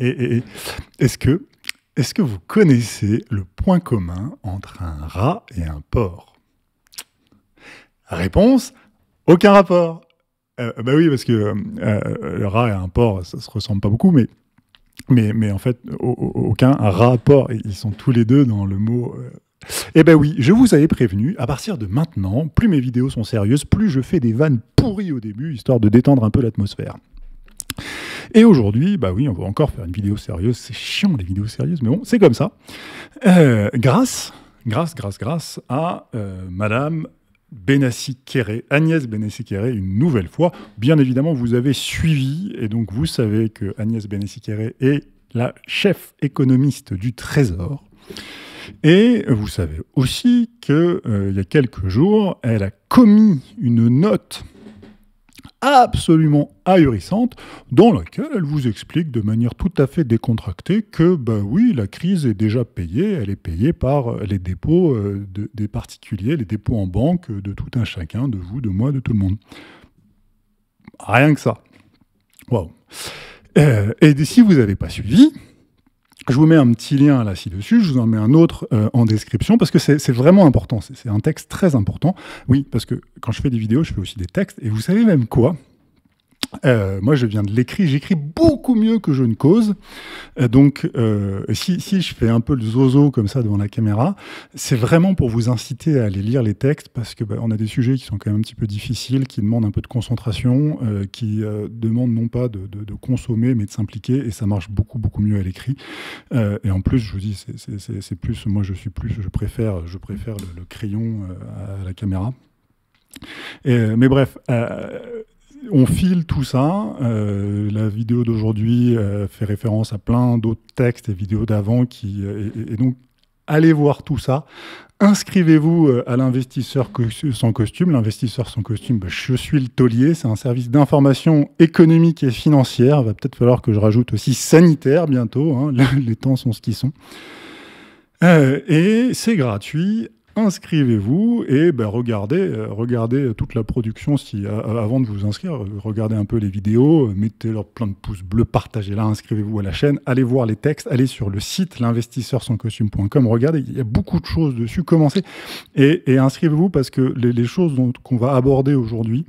Est-ce que vous connaissez le point commun entre un rat et un porc? Réponse, aucun rapport. Bah oui, parce que le rat et un porc, ça se ressemble pas beaucoup, mais en fait, aucun rapport. Ils sont tous les deux dans le mot... Eh ben oui, je vous avais prévenu, à partir de maintenant, plus mes vidéos sont sérieuses, plus je fais des vannes pourries au début, histoire de détendre un peu l'atmosphère. Et aujourd'hui, bah oui, on va encore faire une vidéo sérieuse, c'est chiant les vidéos sérieuses, mais bon, c'est comme ça. Grâce à Madame Bénassy-Quéré, Agnès Bénassy-Quéré, une nouvelle fois. Bien évidemment, vous avez suivi, et donc vous savez que Agnès Bénassy-Quéré est la chef économiste du Trésor. Et vous savez aussi qu'il y a quelques jours, elle a commis une note absolument ahurissante dans laquelle elle vous explique de manière tout à fait décontractée que, bah oui, la crise est déjà payée, elle est payée par les dépôts des particuliers, les dépôts en banque de tout un chacun, de vous, de moi, de tout le monde. Rien que ça. Waouh. Et si vous n'avez pas suivi... Je vous mets un petit lien là ci-dessus, je vous en mets un autre en description, parce que c'est vraiment important, c'est un texte très important. Oui, parce que quand je fais des vidéos, je fais aussi des textes, et vous savez même quoi ? Moi, je viens de l'écrit, j'écris beaucoup mieux que je ne cause, donc si je fais un peu le zozo comme ça devant la caméra, c'est vraiment pour vous inciter à aller lire les textes, parce que bah, on a des sujets qui sont quand même un petit peu difficiles, qui demandent un peu de concentration, qui demandent non pas de consommer, mais de s'impliquer, et ça marche beaucoup mieux à l'écrit. Et en plus, je vous dis, c'est plus, moi je préfère le crayon à la caméra. Mais bref. On file tout ça, la vidéo d'aujourd'hui fait référence à plein d'autres textes et vidéos d'avant, et donc allez voir tout ça, inscrivez-vous à l'Investisseur sans costume. L'Investisseur sans costume, ben, je suis le taulier, c'est un service d'information économique et financière, il va peut-être falloir que je rajoute aussi sanitaire bientôt, hein. Les temps sont ce qu'ils sont, et c'est gratuit. Inscrivez-vous et ben, regardez toute la production. Si, avant de vous inscrire, regardez un peu les vidéos, mettez-leur plein de pouces bleus, partagez-la, inscrivez-vous à la chaîne, allez voir les textes, allez sur le site l'investisseurssanscostume.com, regardez, il y a beaucoup de choses dessus, commencez et inscrivez-vous, parce que les choses qu'on va aborder aujourd'hui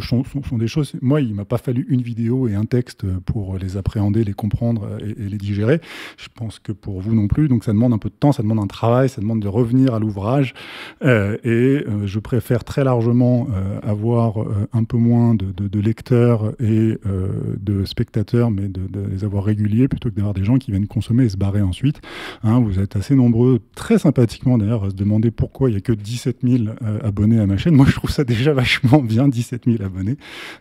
sont des choses... Moi, il ne m'a pas fallu une vidéo et un texte pour les appréhender, les comprendre et les digérer. Je pense que pour vous non plus. Donc ça demande un peu de temps, ça demande un travail, ça demande de revenir à l'ouvrage. Je préfère très largement avoir un peu moins de lecteurs et de spectateurs, mais de les avoir réguliers, plutôt que d'avoir des gens qui viennent consommer et se barrer ensuite. Hein, vous êtes assez nombreux, très sympathiquement d'ailleurs, à se demander pourquoi il n'y a que 17 000 abonnés à ma chaîne. Moi, je trouve ça déjà vachement bien, 17 000 abonnés.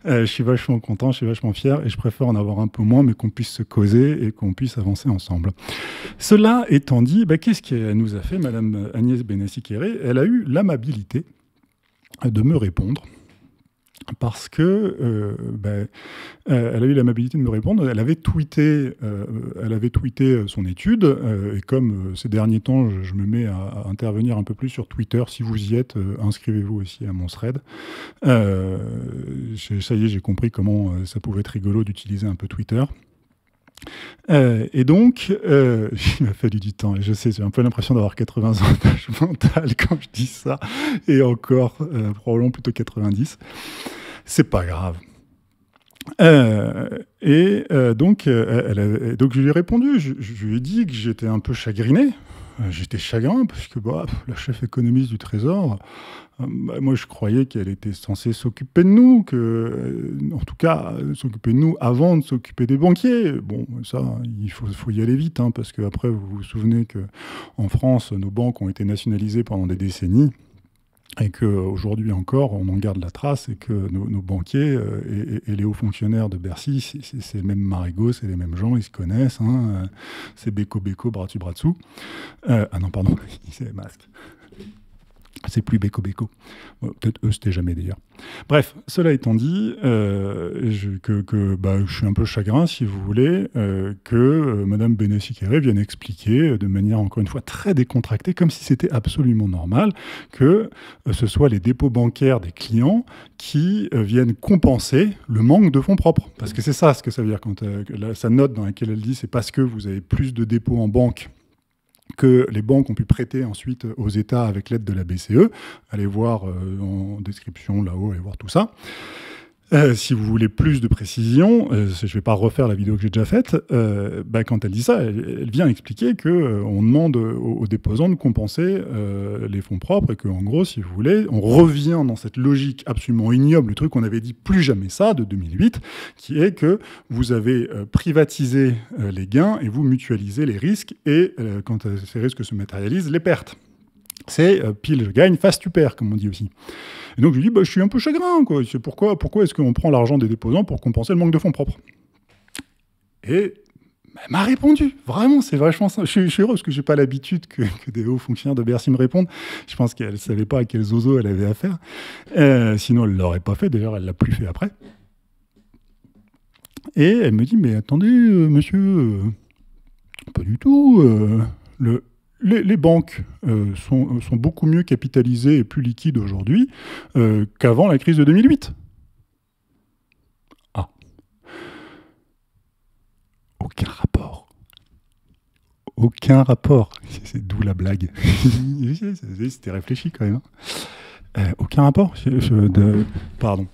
Je suis vachement content, je suis vachement fier, et je préfère en avoir un peu moins, mais qu'on puisse se causer et qu'on puisse avancer ensemble. Cela étant dit, bah, qu'est-ce qu'elle nous a fait, Madame Agnès Bénassy-Quéré? Elle a eu l'amabilité de me répondre, parce que elle a eu l'amabilité de me répondre. Elle avait tweeté son étude, et comme ces derniers temps, je me mets à intervenir un peu plus sur Twitter. Si vous y êtes, inscrivez-vous aussi à mon thread. Ça y est, j'ai compris comment ça pouvait être rigolo d'utiliser un peu Twitter. Et donc, il m'a fallu du temps, et je sais, j'ai un peu l'impression d'avoir 80 ans d'âge mental quand je dis ça, et encore, probablement plutôt 90. C'est pas grave. Donc je lui ai répondu, je lui ai dit que j'étais un peu chagriné. J'étais chagrin parce que bah, la chef économiste du Trésor, bah, moi je croyais qu'elle était censée s'occuper de nous, en tout cas s'occuper de nous avant de s'occuper des banquiers. Bon, ça, il faut y aller vite, hein, parce qu'après vous vous souvenez qu'en France, nos banques ont été nationalisées pendant des décennies, et qu'aujourd'hui encore, on en garde la trace, et que nos banquiers et les hauts fonctionnaires de Bercy, c'est les mêmes marigots, c'est les mêmes gens, ils se connaissent, hein, c'est béco-béco, bras-dessus, bras-dessous. Ah non, pardon, c'est masque. C'est plus béco-béco. Bon, peut-être eux, c'était jamais d'ailleurs. Bref, cela étant dit, je suis un peu chagrin, si vous voulez, que Mme Bénassy-Quéré vienne expliquer de manière, encore une fois, très décontractée, comme si c'était absolument normal, que ce soit les dépôts bancaires des clients qui viennent compenser le manque de fonds propres. Parce que c'est ça ce que ça veut dire. Quand, sa note dans laquelle elle dit, c'est parce que vous avez plus de dépôts en banque que les banques ont pu prêter ensuite aux États avec l'aide de la BCE. Allez voir en description là-haut, allez voir tout ça. Si vous voulez plus de précision, je ne vais pas refaire la vidéo que j'ai déjà faite, quand elle dit ça, elle vient expliquer qu'on demande aux déposants de compenser les fonds propres et qu'en gros, si vous voulez, on revient dans cette logique absolument ignoble, le truc qu'on avait dit plus jamais ça de 2008, qui est que vous avez privatisé les gains et vous mutualisez les risques et quand ces risques se matérialisent, les pertes. C'est pile je gagne, face tu perds, comme on dit aussi. Et donc je lui dis, je suis un peu chagrin, quoi. Pourquoi est-ce qu'on prend l'argent des déposants pour compenser le manque de fonds propres? Et elle m'a répondu, vraiment, c'est vachement simple. Je suis heureux parce que je n'ai pas l'habitude que des hauts fonctionnaires de Bercy me répondent. Je pense qu'elle ne savait pas à quel zozo elle avait affaire. Sinon, elle ne l'aurait pas fait, d'ailleurs, elle ne l'a plus fait après. Et elle me dit, mais attendez, monsieur, pas du tout, les banques sont beaucoup mieux capitalisées et plus liquides aujourd'hui qu'avant la crise de 2008. Ah. Aucun rapport. Aucun rapport. C'est d'où la blague. C'était réfléchi quand même. Aucun rapport. Pardon.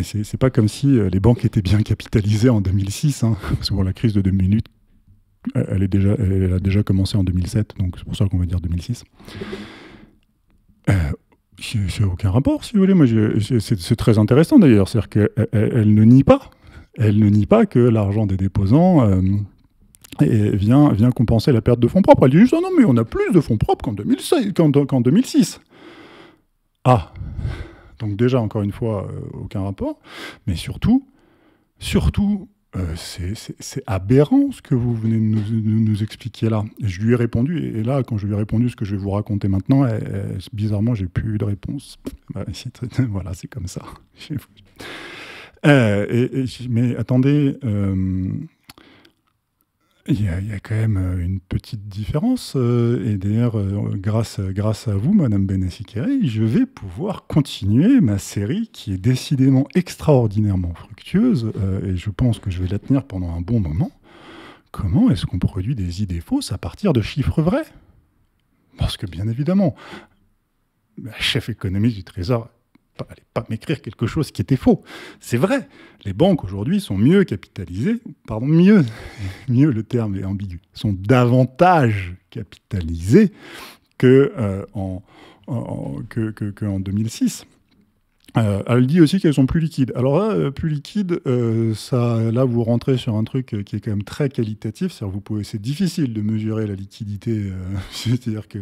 C'est pas comme si les banques étaient bien capitalisées en 2006. Hein, parce que pour la crise de 2008, elle a déjà commencé en 2007, donc c'est pour ça qu'on va dire 2006. C'est aucun rapport, si vous voulez. Moi, c'est très intéressant d'ailleurs, c'est-à-dire qu'elle ne nie pas, que l'argent des déposants vient compenser la perte de fonds propres. Elle dit juste, oh non, mais on a plus de fonds propres qu'en 2006. Ah, donc déjà encore une fois, aucun rapport, mais surtout. C'est aberrant ce que vous venez de nous expliquer là. Je lui ai répondu, et là, quand je lui ai répondu ce que je vais vous raconter maintenant, bizarrement, j'ai plus eu de réponse. Voilà, c'est comme ça. Mais attendez, il y a quand même une petite différence. Et d'ailleurs, grâce à vous, Madame Bénassy-Quéré, je vais pouvoir continuer ma série qui est décidément extraordinairement fructueuse. Et je pense que je vais la tenir pendant un bon moment. Comment est-ce qu'on produit des idées fausses à partir de chiffres vrais? Parce que bien évidemment, la chef économiste du Trésor n'allait pas m'écrire quelque chose qui était faux. C'est vrai, les banques aujourd'hui sont mieux capitalisées, pardon, mieux le terme est ambigu, sont davantage capitalisées qu'en 2006. Elle dit aussi qu'elles sont plus liquides. Alors là, plus liquides, là vous rentrez sur un truc qui est quand même très qualitatif. C'est difficile de mesurer la liquidité. C'est-à-dire que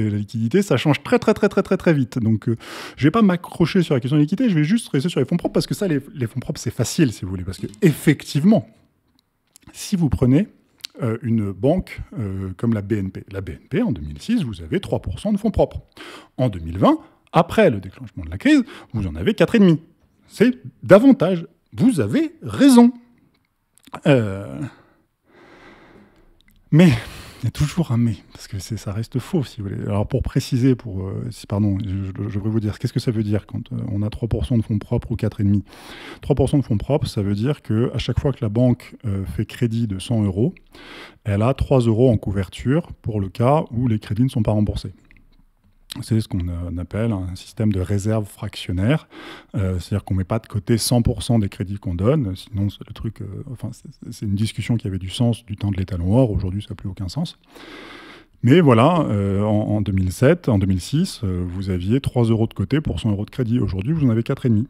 la liquidité, ça change très très très très très très vite. Donc je vais pas m'accrocher sur la question de liquidité. Je vais juste rester sur les fonds propres parce que ça, les fonds propres, c'est facile si vous voulez. Parce que effectivement, si vous prenez une banque comme la BNP, en 2006, vous avez 3% de fonds propres. En 2020. Après le déclenchement de la crise, vous en avez 4,5. C'est davantage. Vous avez raison. Mais, il y a toujours un mais, parce que ça reste faux, si vous voulez. Alors pour préciser, je voudrais vous dire, qu'est-ce que ça veut dire quand on a 3% de fonds propres ou 4,5 ? 3% de fonds propres, ça veut dire qu'à chaque fois que la banque fait crédit de 100 euros, elle a 3 euros en couverture pour le cas où les crédits ne sont pas remboursés. C'est ce qu'on appelle un système de réserve fractionnaire, c'est-à-dire qu'on ne met pas de côté 100% des crédits qu'on donne, sinon c'est le truc, c'est une discussion qui avait du sens du temps de l'étalon or, aujourd'hui ça n'a plus aucun sens. Mais voilà, en 2007, en 2006, vous aviez 3 euros de côté pour 100 euros de crédit, aujourd'hui vous en avez 4,5.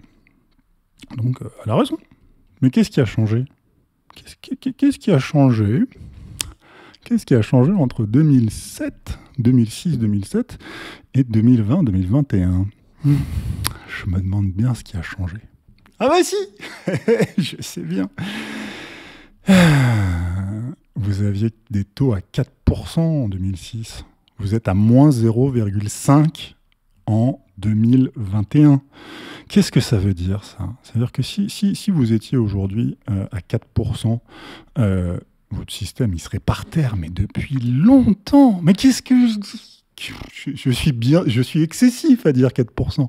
Donc elle a raison. Mais qu'est-ce qui a changé? Qu'est-ce qui a changé entre 2006-2007 et 2020-2021 ? Je me demande bien ce qui a changé. Ah bah si, je sais bien. Vous aviez des taux à 4% en 2006. Vous êtes à moins 0,5% en 2021. Qu'est-ce que ça veut dire, ça? C'est-à-dire que si vous étiez aujourd'hui à 4%, votre système, il serait par terre, mais depuis longtemps. Mais qu'est-ce que... Je suis excessif à dire 4%.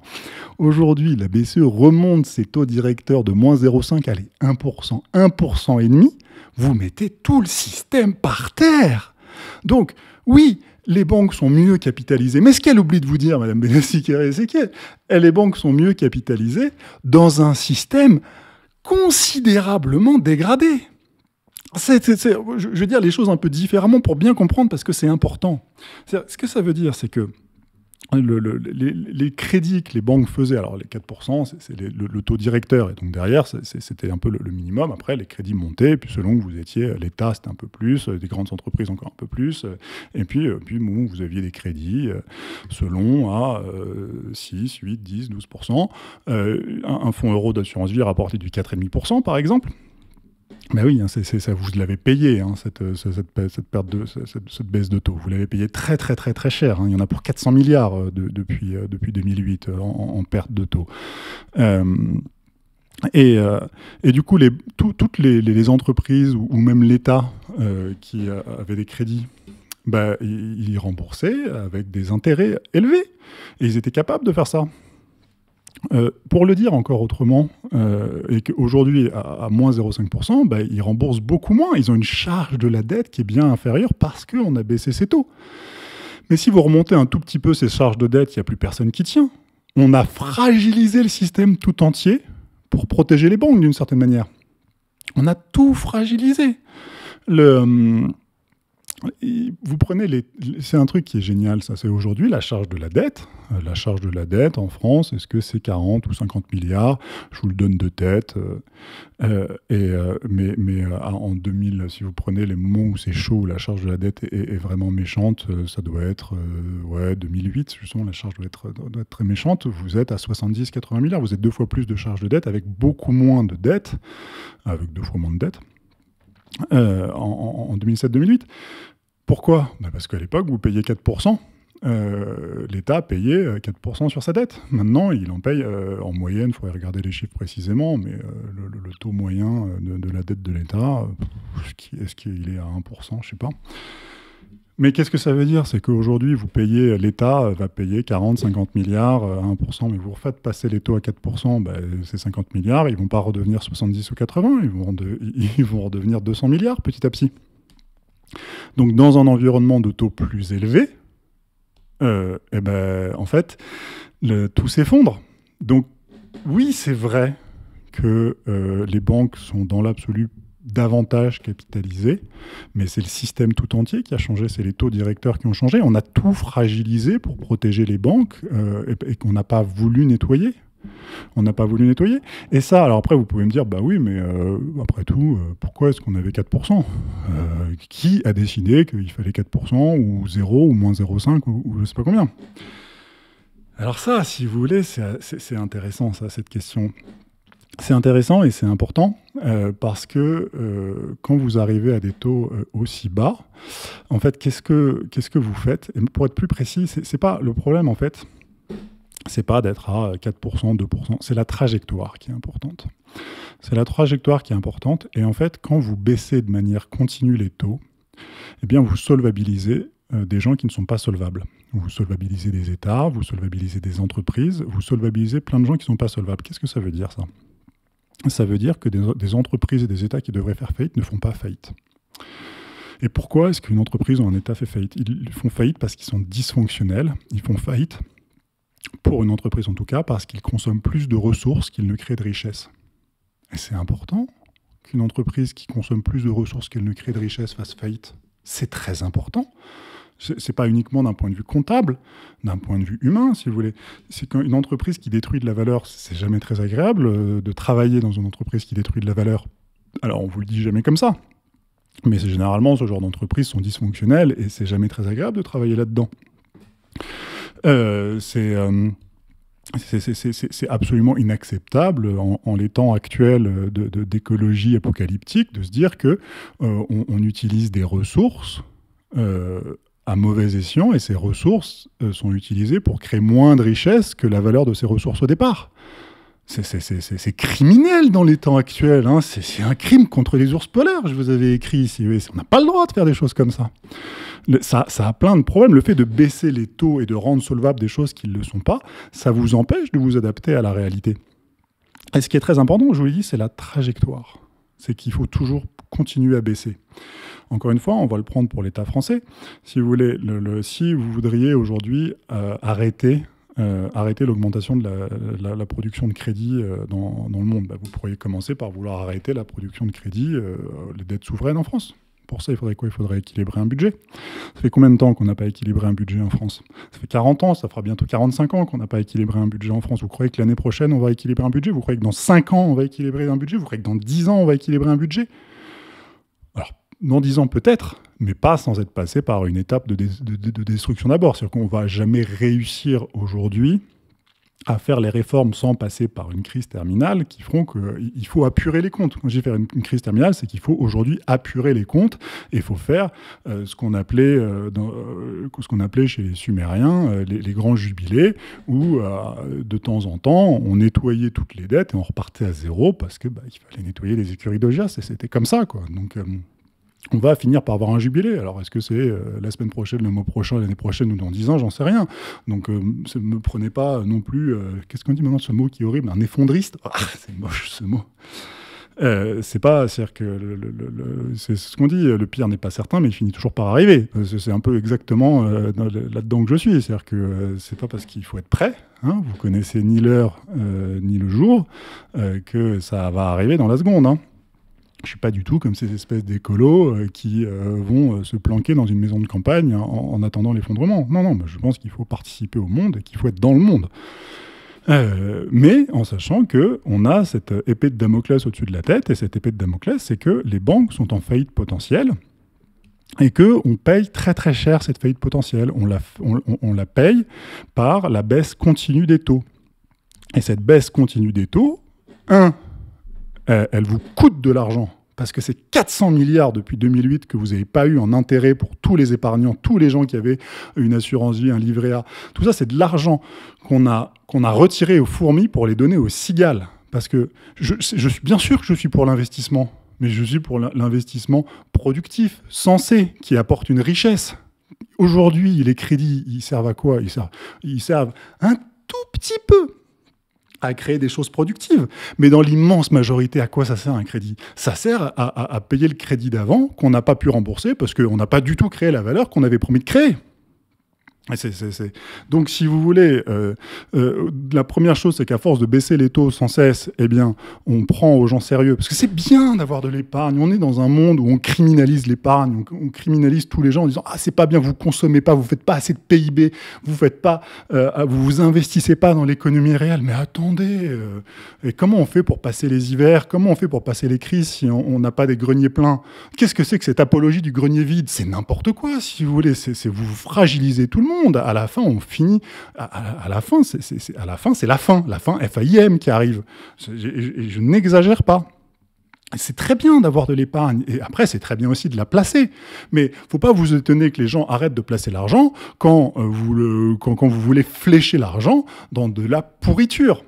Aujourd'hui, la BCE remonte ses taux directeurs de moins 0,5, allez, 1%, 1% et demi. Vous mettez tout le système par terre. Donc, oui, les banques sont mieux capitalisées. Mais ce qu'elle oublie de vous dire, Madame Bénassy-Quéré, c'est que les banques sont mieux capitalisées dans un système considérablement dégradé. Je vais dire les choses un peu différemment pour bien comprendre, parce que c'est important. Ce que ça veut dire, c'est que les crédits que les banques faisaient, alors les 4%, c'est le taux directeur, et donc derrière, c'était un peu le minimum. Après, les crédits montaient, puis selon que vous étiez, l'État, c'était un peu plus, des grandes entreprises encore un peu plus, et puis bon, vous aviez des crédits selon à 6, 8, 10, 12%. Un fonds euro d'assurance vie rapportait du 4,5%, par exemple. Ben oui, hein, ça, vous l'avez payé, hein, cette baisse de taux. Vous l'avez payé très, très, très, très cher. Hein. Il y en a pour 400 milliards depuis 2008 en perte de taux. Et du coup, toutes les entreprises ou même l'État qui avaient des crédits, ben, ils remboursaient avec des intérêts élevés. Et ils étaient capables de faire ça. Pour le dire encore autrement, et qu'aujourd'hui à moins 0,5%, bah, ils remboursent beaucoup moins. Ils ont une charge de la dette qui est bien inférieure parce qu'on a baissé ses taux. Mais si vous remontez un tout petit peu ces charges de dette, il n'y a plus personne qui tient. On a fragilisé le système tout entier pour protéger les banques d'une certaine manière. On a tout fragilisé. Vous prenez c'est un truc qui est génial, ça. C'est aujourd'hui la charge de la dette. La charge de la dette en France, est-ce que c'est 40 ou 50 milliards? Je vous le donne de tête. En 2000, si vous prenez les moments où c'est chaud, où la charge de la dette est vraiment méchante, ça doit être... 2008, justement, la charge doit être très méchante. Vous êtes à 70-80 milliards. Vous êtes 2 fois plus de charge de dette avec beaucoup moins de dette. Avec 2 fois moins de dette. En 2007-2008. Pourquoi? Ben parce qu'à l'époque, vous payiez 4%. L'État payait 4% sur sa dette. Maintenant, il en paye en moyenne, il faudrait regarder les chiffres précisément, mais le taux moyen de la dette de l'État, est-ce qu'il est à 1%? Je ne sais pas. Mais qu'est-ce que ça veut dire? C'est qu'aujourd'hui, vous payez, l'État va payer 40-50 milliards à 1%, mais vous refaites passer les taux à 4%, ben, c'est 50 milliards, ils ne vont pas redevenir 70 ou 80, ils vont redevenir 200 milliards petit à petit. Donc dans un environnement de taux plus élevé, en fait, tout s'effondre. Donc oui, c'est vrai que les banques sont dans l'absolu davantage capitalisé, mais c'est le système tout entier qui a changé, c'est les taux directeurs qui ont changé. On a tout fragilisé pour protéger les banques et qu'on n'a pas voulu nettoyer. On n'a pas voulu nettoyer. Et ça, alors après, vous pouvez me dire, bah oui, mais après tout, pourquoi est-ce qu'on avait 4% ? Qui a décidé qu'il fallait 4% ou 0 ou moins 0,5 ou je ne sais pas combien ? Alors ça, si vous voulez, c'est intéressant, ça, cette question. C'est intéressant et c'est important parce que quand vous arrivez à des taux aussi bas, en fait, qu'est-ce que vous faites? Et pour être plus précis, c'est pas le problème, en fait, c'est pas d'être à 4%, 2%, c'est la trajectoire qui est importante. C'est la trajectoire qui est importante et en fait, quand vous baissez de manière continue les taux, eh bien, vous solvabilisez des gens qui ne sont pas solvables. Vous solvabilisez des États, vous solvabilisez des entreprises, vous solvabilisez plein de gens qui ne sont pas solvables. Qu'est-ce que ça veut dire, ça? Ça veut dire que des entreprises et des États qui devraient faire faillite ne font pas faillite. Et pourquoi est-ce qu'une entreprise ou un État fait faillite? Ils font faillite parce qu'ils sont dysfonctionnels. Ils font faillite, pour une entreprise en tout cas, parce qu'ils consomment plus de ressources qu'ils ne créent de richesses. Et c'est important qu'une entreprise qui consomme plus de ressources qu'elle ne crée de richesses fasse faillite. C'est très important. Ce n'est pas uniquement d'un point de vue comptable, d'un point de vue humain, si vous voulez. C'est qu'une entreprise qui détruit de la valeur, c'est jamais très agréable de travailler dans une entreprise qui détruit de la valeur. Alors, on ne vous le dit jamais comme ça. Mais généralement, ce genre d'entreprises sont dysfonctionnelles et c'est jamais très agréable de travailler là-dedans. C'est absolument inacceptable en les temps actuels d'écologie apocalyptique de se dire qu'on utilise des ressources à mauvais escient et ces ressources sont utilisées pour créer moins de richesse que la valeur de ces ressources au départ. C'est criminel dans les temps actuels, hein. C'est un crime contre les ours polaires, je vous avais écrit ici. On n'a pas le droit de faire des choses comme ça. Ça a plein de problèmes. Le fait de baisser les taux et de rendre solvables des choses qui ne le sont pas, ça vous empêche de vous adapter à la réalité. Et ce qui est très important, je vous l'ai dit, c'est la trajectoire. C'est qu'il faut toujours continuer à baisser. Encore une fois, on va le prendre pour l'État français. Si vous voulez, si vous voudriez aujourd'hui arrêter l'augmentation de la production de crédit dans le monde, bah, vous pourriez commencer par vouloir arrêter la production de crédit, les dettes souveraines en France. Pour ça, il faudrait quoi? Il faudrait équilibrer un budget. Ça fait combien de temps qu'on n'a pas équilibré un budget en France? Ça fait 40 ans, ça fera bientôt 45 ans qu'on n'a pas équilibré un budget en France. Vous croyez que l'année prochaine, on va équilibrer un budget? Vous croyez que dans 5 ans, on va équilibrer un budget? Vous croyez que dans 10 ans, on va équilibrer un budget? Alors, dans 10 ans peut-être, mais pas sans être passé par une étape de destruction d'abord. C'est-à-dire qu'on ne va jamais réussir aujourd'hui à faire les réformes sans passer par une crise terminale qui feront qu'il faut apurer les comptes. Quand je dis faire une crise terminale, c'est qu'il faut aujourd'hui apurer les comptes et il faut faire ce qu'on appelait chez les Sumériens les grands jubilés où de temps en temps on nettoyait toutes les dettes et on repartait à zéro parce que bah, il fallait nettoyer les écuries d'Augias et c'était comme ça, quoi. Donc on va finir par avoir un jubilé. Alors, est-ce que c'est la semaine prochaine, le mois prochain, l'année prochaine ou dans 10 ans? J'en sais rien. Donc, ne me prenez pas non plus... qu'est-ce qu'on dit maintenant, ce mot qui est horrible? Un effondriste? Ah, c'est moche, ce mot. C'est pas... C'est-à-dire que... c'est ce qu'on dit. Le pire n'est pas certain, mais il finit toujours par arriver. C'est un peu exactement là-dedans que je suis. C'est-à-dire que c'est pas parce qu'il faut être prêt, hein, vous connaissez ni l'heure ni le jour, que ça va arriver dans la seconde, hein. Je ne suis pas du tout comme ces espèces d'écolos qui vont se planquer dans une maison de campagne en attendant l'effondrement. Non, non, je pense qu'il faut participer au monde et qu'il faut être dans le monde. Mais en sachant qu'on a cette épée de Damoclès au-dessus de la tête, et cette épée de Damoclès, c'est que les banques sont en faillite potentielle et qu'on paye très très cher cette faillite potentielle. On la paye par la baisse continue des taux. Et cette baisse continue des taux, elle vous coûte de l'argent, parce que c'est 400 milliards depuis 2008 que vous n'avez pas eu en intérêt pour tous les épargnants, tous les gens qui avaient une assurance vie, un livret A. Tout ça, c'est de l'argent qu'on a retiré aux fourmis pour les donner aux cigales. Parce que je suis bien sûr que je suis pour l'investissement, mais je suis pour l'investissement productif, sensé, qui apporte une richesse. Aujourd'hui, les crédits, ils servent à quoi? Ils servent un tout petit peu à créer des choses productives. Mais dans l'immense majorité, à quoi ça sert un crédit? Ça sert à payer le crédit d'avant qu'on n'a pas pu rembourser parce qu'on n'a pas du tout créé la valeur qu'on avait promis de créer. Donc, si vous voulez, la première chose, c'est qu'à force de baisser les taux sans cesse, eh bien, on prend aux gens sérieux. Parce que c'est bien d'avoir de l'épargne. On est dans un monde où on criminalise l'épargne. On criminalise tous les gens en disant « Ah, c'est pas bien, vous consommez pas, vous faites pas assez de PIB, vous faites pas, vous vous investissez pas dans l'économie réelle. » Mais attendez, et comment on fait pour passer les hivers? Comment on fait pour passer les crises si on n'a pas des greniers pleins? Qu'est-ce que c'est que cette apologie du grenier vide? C'est n'importe quoi, si vous voulez. Vous vous fragilisez tout le monde. À la fin, on finit. À la fin, c'est la fin. La fin, FAIM qui arrive. Je n'exagère pas. C'est très bien d'avoir de l'épargne. Et après, c'est très bien aussi de la placer. Mais il ne faut pas vous étonner que les gens arrêtent de placer l'argent quand vous voulez flécher l'argent dans de la pourriture.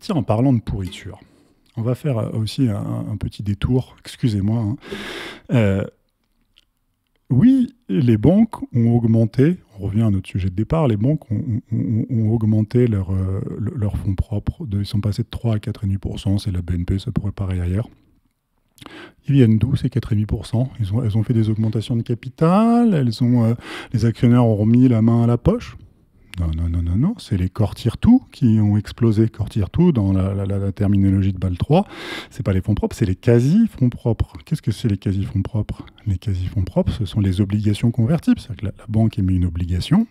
Tiens, en parlant de pourriture, on va faire aussi un petit détour. Excusez-moi. Hein. Oui, les banques ont augmenté, on revient à notre sujet de départ, les banques ont augmenté leurs fonds propres, ils sont passés de 3 à 4,5%, c'est la BNP, ça pourrait pareil ailleurs. Ils viennent d'où ces 4,5%? Elles ont fait des augmentations de capital, les actionnaires ont remis la main à la poche. Non, c'est les corps-tire-tout qui ont explosé. Corps-tire-tout, dans la terminologie de BAL3, c'est pas les fonds propres, c'est les quasi-fonds propres. Qu'est-ce que c'est les quasi-fonds propres? Les quasi-fonds propres, ce sont les obligations convertibles. C'est-à-dire que la banque émet une obligation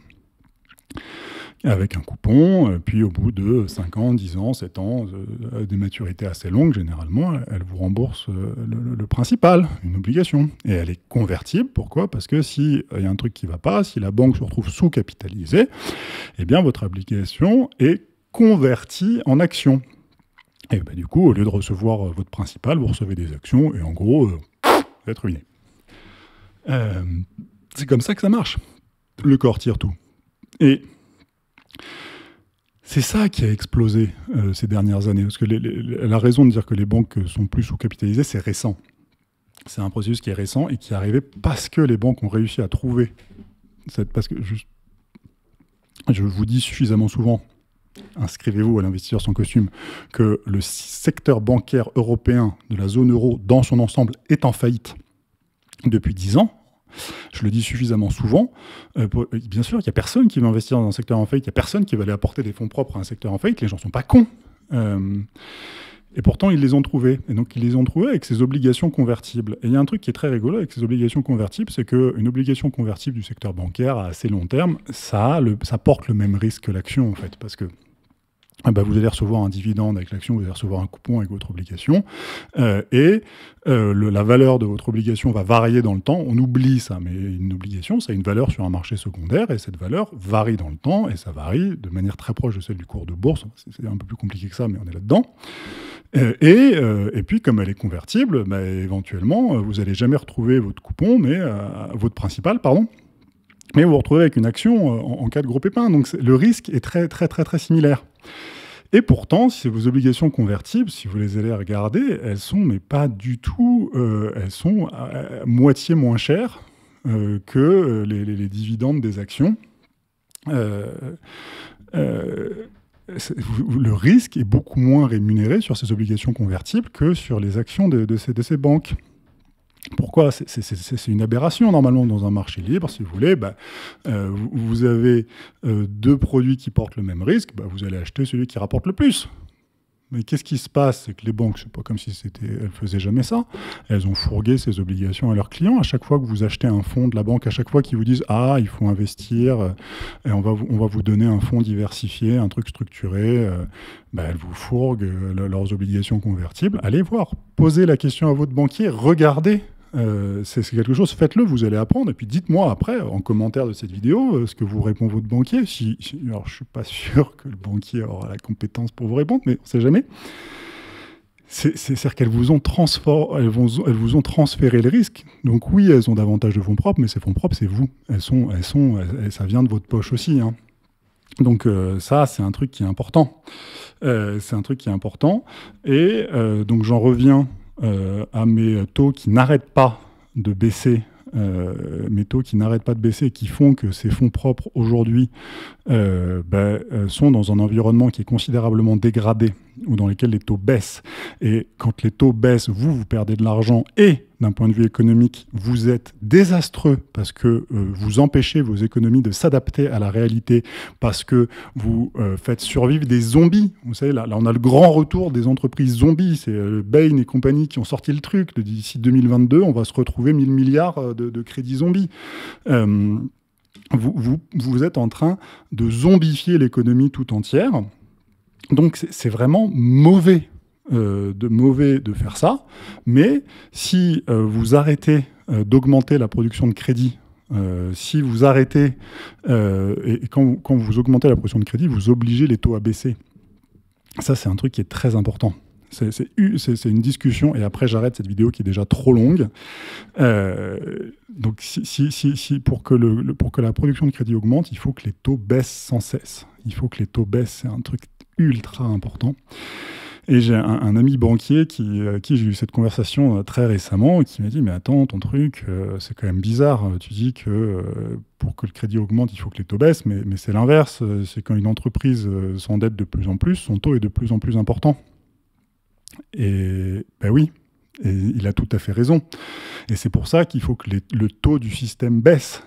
avec un coupon, puis au bout de 5 ans, 10 ans, 7 ans, des maturités assez longues, généralement, elle vous rembourse le principal, une obligation. Et elle est convertible, pourquoi? Parce que s'il y a un truc qui ne va pas, si la banque se retrouve sous-capitalisée, eh bien votre obligation est convertie en actions. Et ben, du coup, au lieu de recevoir votre principal, vous recevez des actions, et en gros, vous êtes ruiné. C'est comme ça que ça marche. Le corps tire tout. Et c'est ça qui a explosé ces dernières années. Parce que la raison de dire que les banques sont plus sous-capitalisées, c'est récent. C'est un processus qui est récent et qui est arrivé parce que les banques ont réussi à trouver. Parce que je vous dis suffisamment souvent, inscrivez-vous à l'Investisseur sans costume, que le secteur bancaire européen de la zone euro dans son ensemble est en faillite depuis 10 ans. Je le dis suffisamment souvent. Bien sûr, il n'y a personne qui veut investir dans un secteur en faillite, il n'y a personne qui va aller apporter des fonds propres à un secteur en faillite, les gens ne sont pas cons. Et pourtant, ils les ont trouvés. Et donc, ils les ont trouvés avec ces obligations convertibles. Et il y a un truc qui est très rigolo avec ces obligations convertibles, c'est qu'une obligation convertible du secteur bancaire à assez long terme, ça porte le même risque que l'action, en fait, parce que vous allez recevoir un dividende avec l'action, vous allez recevoir un coupon avec votre obligation, la valeur de votre obligation va varier dans le temps. On oublie ça, mais une obligation, ça a une valeur sur un marché secondaire, et cette valeur varie dans le temps, et ça varie de manière très proche de celle du cours de bourse. C'est un peu plus compliqué que ça, mais on est là-dedans. Et puis, comme elle est convertible, éventuellement, vous n'allez jamais retrouver votre coupon, mais votre principal, pardon, mais vous vous retrouvez avec une action en cas de gros pépin. Donc le risque est très, très, très, très similaire. Et pourtant, si vos obligations convertibles, si vous les allez regarder, elles sont, mais pas du tout, elles sont à moitié moins chères que les dividendes des actions. Le risque est beaucoup moins rémunéré sur ces obligations convertibles que sur les actions de ces banques. Pourquoi? C'est une aberration, normalement, dans un marché libre, si vous voulez. Vous avez deux produits qui portent le même risque, vous allez acheter celui qui rapporte le plus. Mais qu'est-ce qui se passe? C'est que les banques, c'est pas comme si elles faisaient jamais ça. Elles ont fourgué ces obligations à leurs clients. À chaque fois que vous achetez un fonds de la banque, à chaque fois qu'ils vous disent « Ah, il faut investir, et on va vous donner un fonds diversifié, un truc structuré », elles vous fourguent leurs obligations convertibles. Allez voir, posez la question à votre banquier, regardez. C'est quelque chose, faites-le, vous allez apprendre, et puis dites-moi après, en commentaire de cette vidéo, ce que vous répond votre banquier. Alors, je ne suis pas sûr que le banquier aura la compétence pour vous répondre, mais on ne sait jamais. C'est-à-dire qu'elles vous ont transféré le risque. Donc oui, elles ont davantage de fonds propres, mais ces fonds propres, c'est vous. Ça vient de votre poche aussi, hein. Donc ça, c'est un truc qui est important. Et donc j'en reviens à mes taux qui n'arrêtent pas de baisser, qui font que ces fonds propres aujourd'hui sont dans un environnement qui est considérablement dégradé, ou dans lequel les taux baissent. Et quand les taux baissent, vous perdez de l'argent, et d'un point de vue économique, vous êtes désastreux parce que vous empêchez vos économies de s'adapter à la réalité, parce que vous faites survivre des zombies. Vous savez, là on a le grand retour des entreprises zombies. C'est Bain et compagnie qui ont sorti le truc. D'ici 2022, on va se retrouver 1000 milliards de crédits zombies. Vous êtes en train de zombifier l'économie tout entière. Donc c'est vraiment mauvais. De faire ça, mais si vous arrêtez d'augmenter la production de crédit, si vous arrêtez, quand vous augmentez la production de crédit, vous obligez les taux à baisser. Ça, c'est un truc qui est très important. C'est une discussion, et après j'arrête cette vidéo qui est déjà trop longue. Donc pour que la production de crédit augmente, il faut que les taux baissent sans cesse. Il faut que les taux baissent, c'est un truc ultra important. Et j'ai un ami banquier à qui j'ai eu cette conversation très récemment, et qui m'a dit « Mais attends, ton truc, c'est quand même bizarre. Tu dis que pour que le crédit augmente, il faut que les taux baissent, mais c'est l'inverse. C'est quand une entreprise s'endette de plus en plus, son taux est de plus en plus important. » Et ben oui, et il a tout à fait raison. Et c'est pour ça qu'il faut que le taux du système baisse.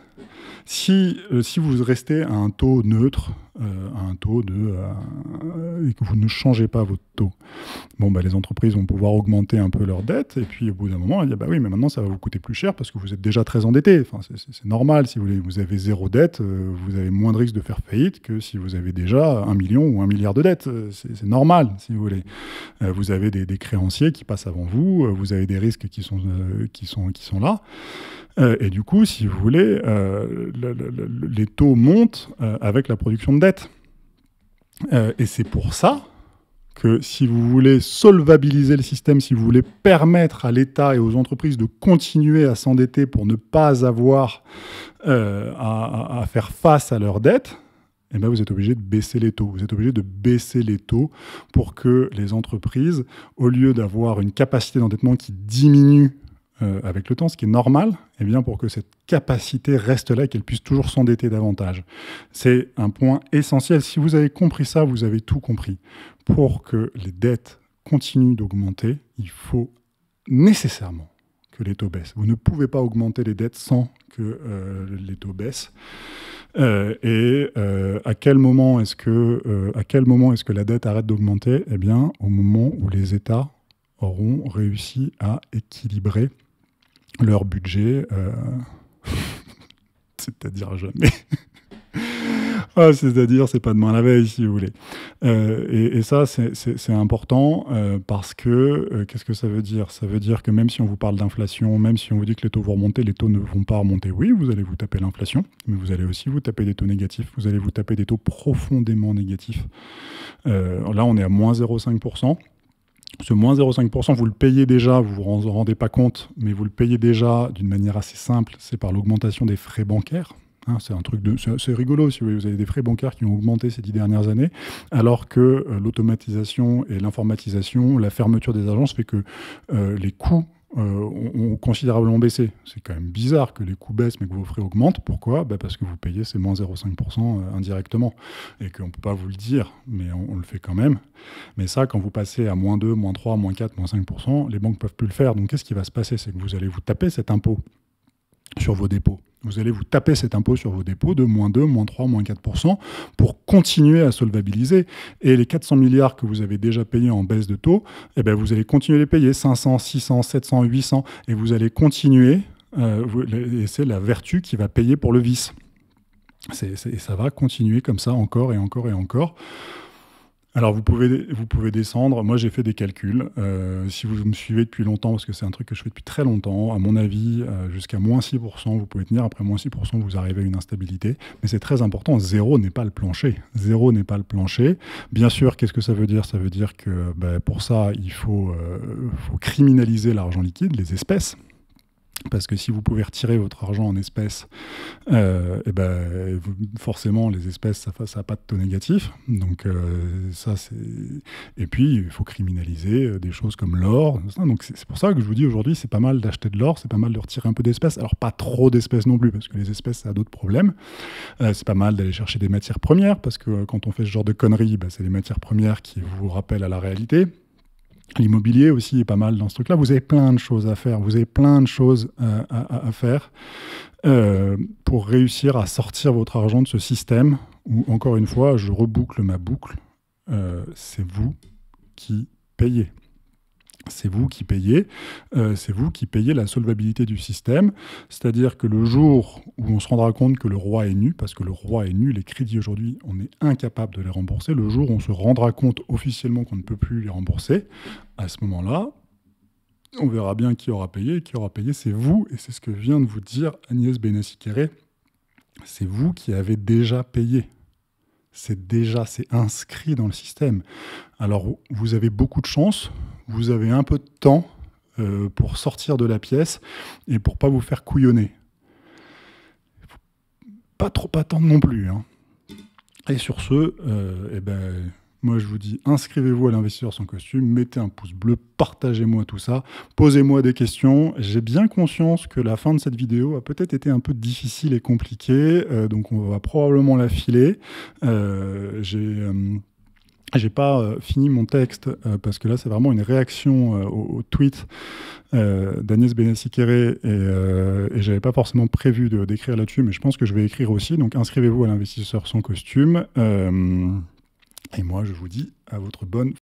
Si vous restez à un taux neutre, et que vous ne changez pas votre taux, les entreprises vont pouvoir augmenter un peu leurs dettes, et puis au bout d'un moment, elles disent « bah oui, mais maintenant ça va vous coûter plus cher parce que vous êtes déjà très endetté. » Enfin, c'est normal, si vous avez zéro dette, vous avez moins de risque de faire faillite que si vous avez déjà 1 million ou 1 milliard de dettes. C'est normal, si vous voulez. Vous avez des créanciers qui passent avant vous, vous avez des risques qui sont là. Et du coup, si vous voulez, les taux montent avec la production de dettes. Et c'est pour ça que si vous voulez solvabiliser le système, si vous voulez permettre à l'État et aux entreprises de continuer à s'endetter pour ne pas avoir à faire face à leurs dettes, eh bien vous êtes obligé de baisser les taux. Vous êtes obligé de baisser les taux pour que les entreprises, au lieu d'avoir une capacité d'endettement qui diminue avec le temps, ce qui est normal, eh bien pour que cette capacité reste là et qu'elle puisse toujours s'endetter davantage. C'est un point essentiel. Si vous avez compris ça, vous avez tout compris. Pour que les dettes continuent d'augmenter, il faut nécessairement que les taux baissent. Vous ne pouvez pas augmenter les dettes sans que les taux baissent. À quel moment est-ce que, la dette arrête d'augmenter? Eh bien, au moment où les États auront réussi à équilibrer leur budget. C'est-à-dire jamais. Ah, c'est-à-dire, c'est pas demain la veille, si vous voulez. Et ça, c'est important parce que, qu'est-ce que ça veut dire? Ça veut dire que même si on vous parle d'inflation, même si on vous dit que les taux vont remonter, les taux ne vont pas remonter. Oui, vous allez vous taper l'inflation, mais vous allez aussi vous taper des taux négatifs, vous allez vous taper des taux profondément négatifs. Là, on est à moins 0,5%. Ce moins 0,5%, vous le payez déjà, vous ne vous en rendez pas compte, mais vous le payez déjà d'une manière assez simple, c'est par l'augmentation des frais bancaires. Hein, c'est un truc de, c'est rigolo, si vous voulez, vous avez des frais bancaires qui ont augmenté ces 10 dernières années, alors que l'automatisation et l'informatisation, la fermeture des agences fait que les coûts ont considérablement baissé. C'est quand même bizarre que les coûts baissent mais que vos frais augmentent. Pourquoi? Parce que vous payez ces moins 0,5% indirectement et qu'on ne peut pas vous le dire, mais on le fait quand même. Mais ça, quand vous passez à moins 2, moins 3, moins 4, moins 5%, les banques ne peuvent plus le faire. Donc qu'est-ce qui va se passer? C'est que vous allez vous taper cet impôt sur vos dépôts. Vous allez vous taper cet impôt sur vos dépôts de moins 2, moins 3, moins 4% pour continuer à solvabiliser. Et les 400 milliards que vous avez déjà payés en baisse de taux, eh ben vous allez continuer à les payer, 500, 600, 700, 800, et vous allez continuer, et c'est la vertu qui va payer pour le vice. Et ça va continuer comme ça encore et encore et encore. Alors vous pouvez descendre, moi j'ai fait des calculs, si vous me suivez depuis longtemps, parce que c'est un truc que je fais depuis très longtemps, à mon avis, jusqu'à moins 6%, vous pouvez tenir, après moins 6%, vous arrivez à une instabilité, mais c'est très important, zéro n'est pas le plancher, zéro n'est pas le plancher. Bien sûr, qu'est-ce que ça veut dire? Ça veut dire que pour ça, il faut criminaliser l'argent liquide, les espèces. Parce que si vous pouvez retirer votre argent en espèces, forcément, les espèces, ça n'a pas de taux négatif. Donc, ça, c'est. Et puis, il faut criminaliser des choses comme l'or. Donc, c'est pour ça que je vous dis aujourd'hui, c'est pas mal d'acheter de l'or, c'est pas mal de retirer un peu d'espèces. Alors, pas trop d'espèces non plus, parce que les espèces, ça a d'autres problèmes. C'est pas mal d'aller chercher des matières premières, parce que quand on fait ce genre de conneries, c'est les matières premières qui vous rappellent à la réalité. L'immobilier aussi est pas mal dans ce truc-là. Vous avez plein de choses à faire. Vous avez plein de choses à faire pour réussir à sortir votre argent de ce système où, encore une fois, je reboucle ma boucle. C'est vous qui payez. C'est vous qui payez. C'est vous qui payez la solvabilité du système. C'est-à-dire que le jour où on se rendra compte que le roi est nu, parce que le roi est nu, les crédits aujourd'hui, on est incapable de les rembourser. Le jour où on se rendra compte officiellement qu'on ne peut plus les rembourser, à ce moment-là, on verra bien qui aura payé. Et qui aura payé, c'est vous. Et c'est ce que vient de vous dire Agnès Bénassy-Quéré. C'est vous qui avez déjà payé. C'est inscrit dans le système. Alors, vous avez beaucoup de chance. Vous avez un peu de temps pour sortir de la pièce et pour ne pas vous faire couillonner. Faut pas trop attendre non plus. Hein. Et sur ce, moi je vous dis, inscrivez-vous à l'Investisseur sans costume, mettez un pouce bleu, partagez-moi tout ça, posez-moi des questions. J'ai bien conscience que la fin de cette vidéo a peut-être été un peu difficile et compliquée, donc on va probablement la filer. J'ai pas fini mon texte parce que là c'est vraiment une réaction au tweet d'Agnès Bénassy-Quéré et j'avais pas forcément prévu d'écrire là-dessus, mais je pense que je vais écrire aussi. Donc inscrivez-vous à l'Investisseur sans costume et moi je vous dis à votre bonne